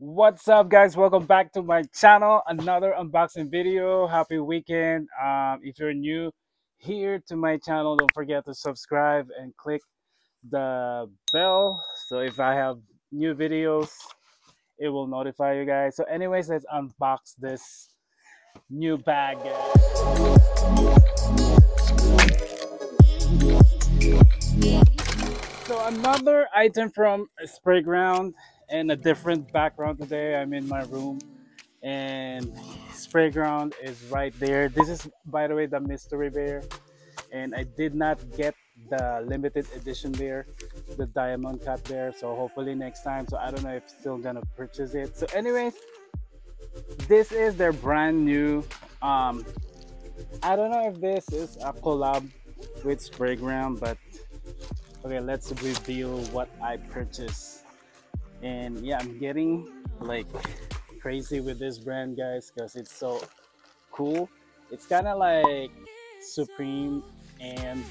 What's up, guys? Welcome back to my channel. Another unboxing video. Happy weekend. If you're new here to my channel, don't forget to subscribe and click the bell, so if I have new videos it will notify you guys. So anyways, let's unbox this new bag. So another item from Sprayground. And a different background today. I'm in my room and Sprayground is right there. This is, by the way, the mystery bear, and I did not get the limited edition bear, the diamond cut bear, so hopefully next time. So I don't know if I'm still gonna purchase it. So anyways, this is their brand new, I don't know if this is a collab with Sprayground, but okay, let's reveal what I purchased. And yeah, I'm getting like crazy with this brand, guys, because it's so cool. It's kind of like Supreme and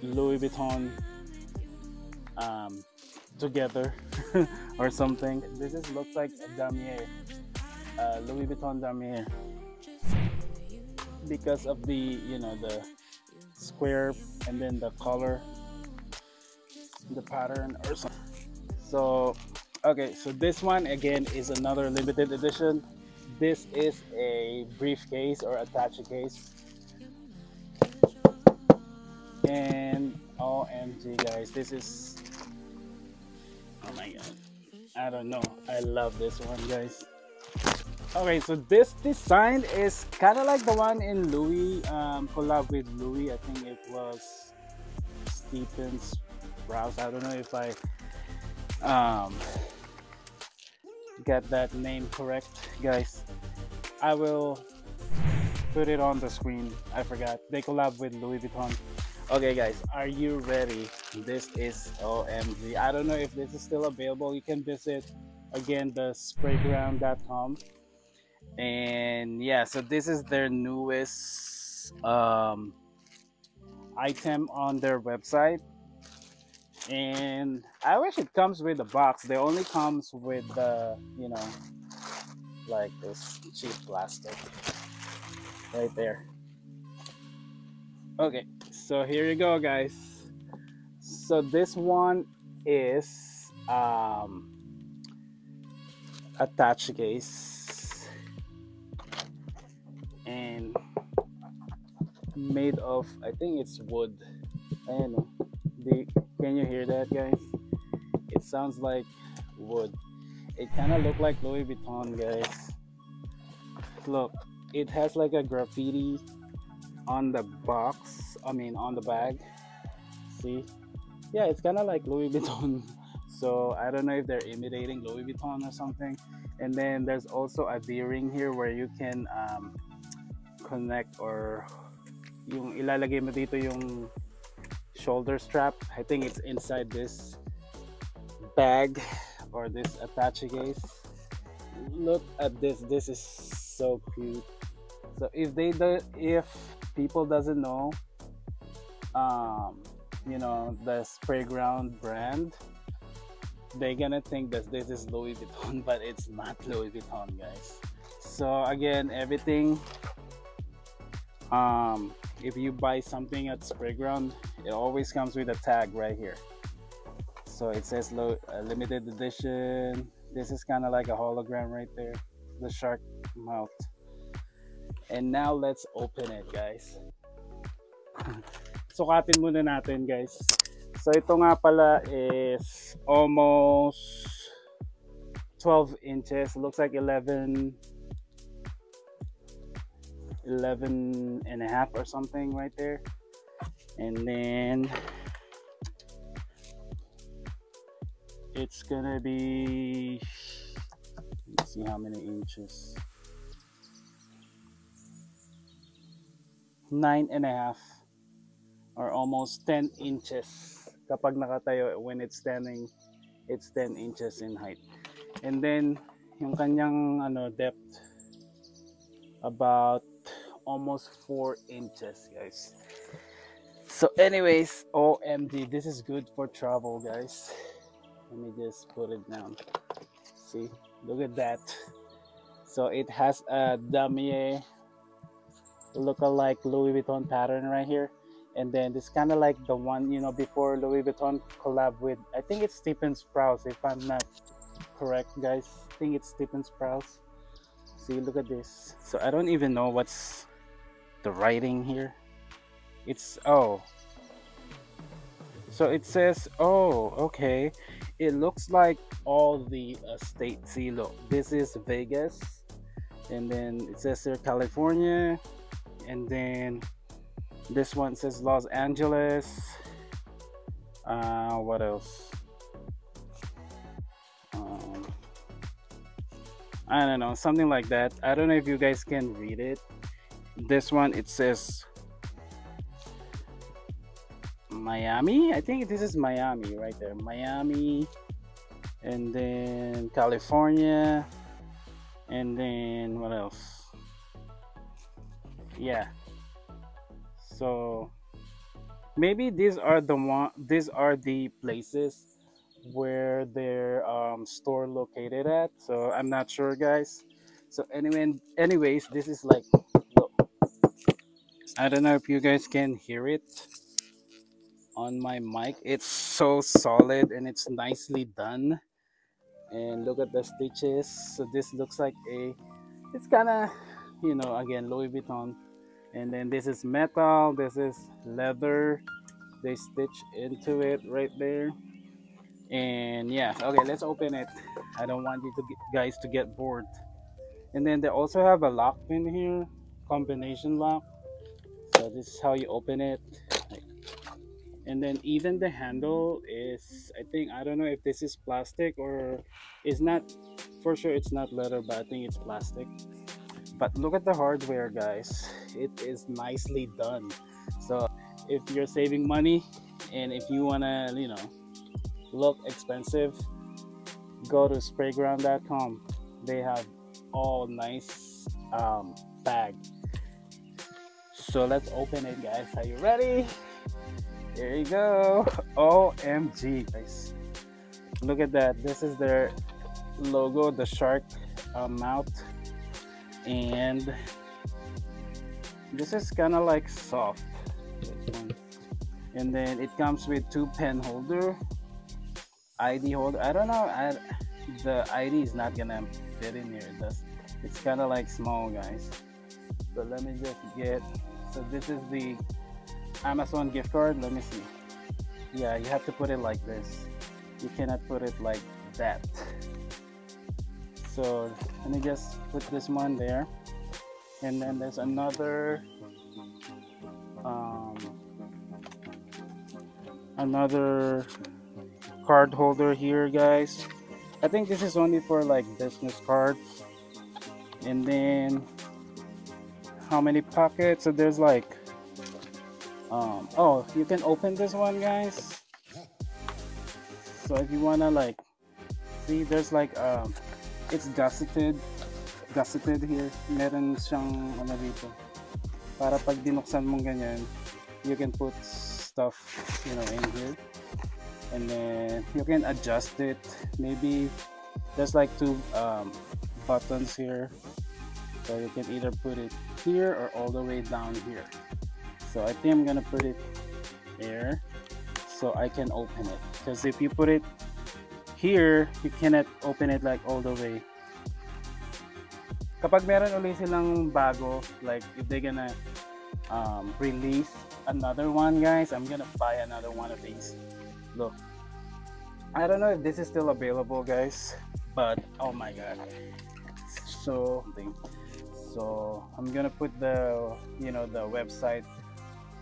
Louis Vuitton together or something. This just looks like a Damier, Louis Vuitton Damier, because of the, you know, the square and then the color, the pattern or something. So okay, so this one again is another limited edition. This is a briefcase or attache case, and OMG guys, this is, oh my god, I don't know, I love this one, guys. Okay, so this design is kind of like the one in Louis, collab with Louis. I think it was Stephen Sprouse. I don't know if I get that name correct, guys. I will put it on the screen. I forgot. They collab with Louis Vuitton. Okay guys, are you ready? This is OMG. I don't know if this is still available. You can visit again the sprayground.com. And yeah, so this is their newest item on their website. And I wish it comes with a box. They only comes with the, you know, like this cheap plastic right there. Okay, so here you go, guys. So this one is attached case and made of, I think it's wood. I don't know. Can you hear that, guys? It sounds like wood. It kind of looked like Louis Vuitton, guys. Look, it has like a graffiti on the box, I mean on the bag. See? Yeah, it's kind of like Louis Vuitton. So I don't know if they're imitating Louis Vuitton or something. And then there's also a D-ring here where you can connect, or yung ilalagay mo dito yung shoulder strap. I think it's inside this bag or this attache case. Look at this. This is so cute. So if people doesn't know, you know, the Sprayground brand, they're gonna think that this is Louis Vuitton, but it's not Louis Vuitton, guys. So again, everything, if you buy something at Sprayground, it always comes with a tag right here. So it says limited edition. This is kind of like a hologram right there, the shark mouth. And now let's open it, guys. Sukatin muna natin, guys. So ito nga pala is almost 12 inches. Looks like 11 and a half or something right there. And then it's gonna be, let's see how many inches, 9 and a half or almost 10 inches kapag nakatayo. When it's standing, it's 10 inches in height. And then yung kanyang ano depth, about almost 4 inches, guys. So anyways, OMG, this is good for travel, guys. Let me just put it down. See, look at that. So it has a Damier look-alike Louis Vuitton pattern right here, and then it's kind of like the one, you know, before Louis Vuitton collab with, I think it's Stephen Sprouse, if I'm not correct, guys. I think it's Stephen Sprouse. See, look at this. So I don't even know what's the writing here. It's, oh, so it says, oh, okay, it looks like all the states. See, look, this is Vegas, and then it says here California, and then this one says Los Angeles. What else? I don't know, something like that. I don't know if you guys can read it. This one, it says Miami. I think this is Miami right there. Miami, and then California, and then what else? Yeah. So maybe these are the places where their store located at. So I'm not sure, guys. So anyways, this is like, look, I don't know if you guys can hear it on my mic. It's so solid and it's nicely done. And look at the stitches. So this looks like a, it's kind of, you know, again, Louis Vuitton. And then this is metal, this is leather, they stitch into it right there. And yeah, okay, let's open it. I don't want you guys to get bored. And then they also have a lock pin here, combination lock. So this is how you open it. And then even the handle is, I think, I don't know if this is plastic or it's not, for sure it's not leather, but I think it's plastic. But look at the hardware, guys. It is nicely done. So if you're saving money and if you wanna, you know, look expensive, go to sprayground.com. They have all nice bag. So let's open it, guys. Are you ready? Here you go. OMG, guys. Look at that. This is their logo, the shark mouth. And this is kind of like soft, and then it comes with two pen holder, ID holder. I don't know, the ID is not gonna fit in here. It's kind of like small, guys. So let me just get, so this is the Amazon gift card. Let me see. Yeah, you have to put it like this. You cannot put it like that. So let me just put this one there, and then there's another card holder here, guys. I think this is only for like business cards. And then how many pockets? So there's like oh, you can open this one, guys. So if you wanna, like, see, there's like it's gusseted here. Meron siyang ano dito. Para pag dinuksan mong ganyan, you can put stuff, you know, in here. And then you can adjust it. Maybe there's like two buttons here. So you can either put it here or all the way down here. So I think I'm gonna put it there so I can open it. Because if you put it here, you cannot open it like all the way. Kapag meron ulit silang bago, like if they're gonna release another one, guys, I'm gonna buy another one of these. Look, I don't know if this is still available, guys, but oh my god, so I'm gonna put the, you know, the website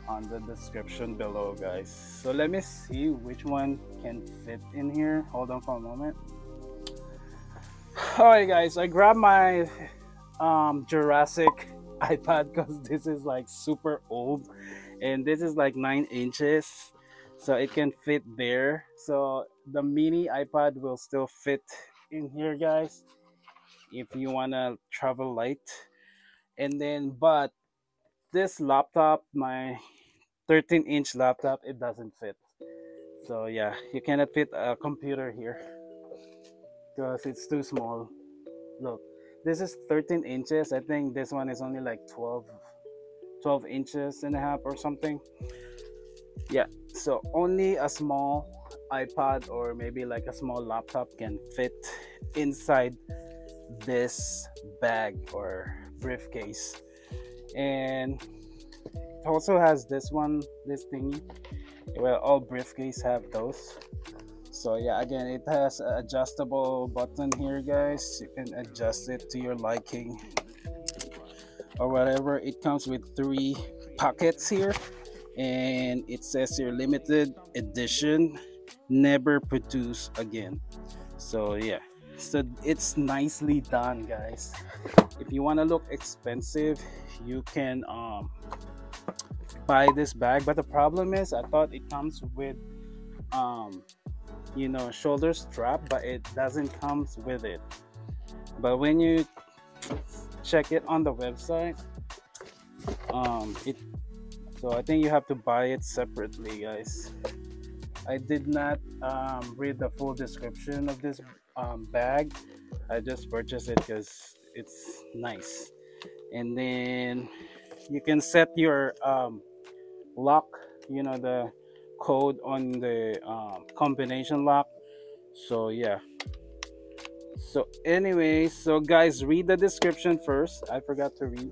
on the description below, guys. So let me see which one can fit in here. Hold on for a moment. All right, guys, I grabbed my Jurassic iPad because this is like super old, and this is like 9 inches, so it can fit there. So the mini iPad will still fit in here, guys, if you want to travel light. And then, but this laptop, my 13-inch laptop, it doesn't fit. So yeah, you cannot fit a computer here because it's too small. Look, this is 13 inches. I think this one is only like 12 inches and a half or something. Yeah, so only a small iPod or maybe like a small laptop can fit inside this bag or briefcase. And it also has this one, this thingy. Well, all briefcases have those. So yeah, again, it has an adjustable button here, guys. You can adjust it to your liking or whatever. It comes with 3 pockets here, and it says here limited edition, never produced again. So yeah, so it's nicely done, guys. If you want to look expensive, you can buy this bag. But the problem is, I thought it comes with you know, shoulder strap, but it doesn't come with it. But when you check it on the website, so I think you have to buy it separately, guys. I did not read the full description of this bag. I just purchased it because it's nice. And then you can set your lock, you know, the code on the combination lock. So yeah, so anyway, so guys, read the description first. I forgot to read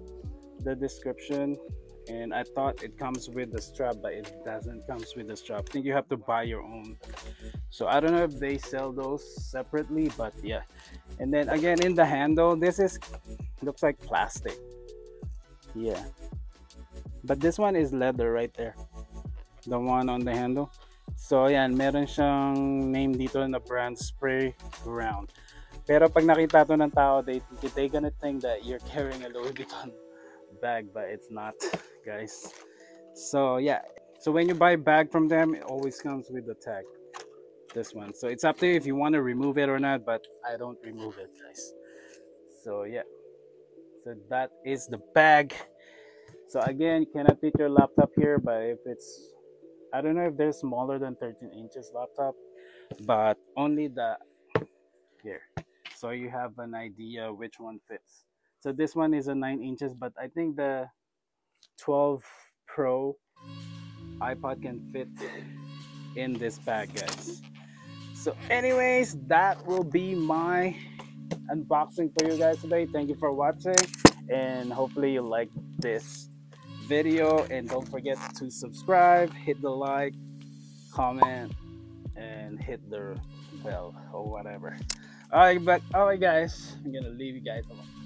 the description, and I thought it comes with the strap, but it doesn't come with the strap. I think you have to buy your own. So I don't know if they sell those separately, but yeah. And then again, in the handle, this is, looks like plastic. Yeah, but this one is leather right there, the one on the handle. So yan, meron siyang name dito na brand, Sprayground. Pero pag nakita to ng tao, they gonna think that you're carrying a Louis Vuitton bag, but it's not, guys. So yeah, so when you buy a bag from them, it always comes with the tag, this one. So it's up to you if you want to remove it or not, but I don't remove it, guys. So yeah, so that is the bag. So again, you cannot fit your laptop here, but if it's, I don't know if they're smaller than 13 inches laptop, but only the here. So you have an idea which one fits. So this one is a 9 inches, but I think the 12 Pro iPod can fit in this bag, guys. So anyways, that will be my unboxing for you guys today. Thank you for watching, and hopefully you like this video, and don't forget to subscribe, hit the like, comment, and hit the bell or whatever. All right, but all right, guys, I'm gonna leave you guys alone.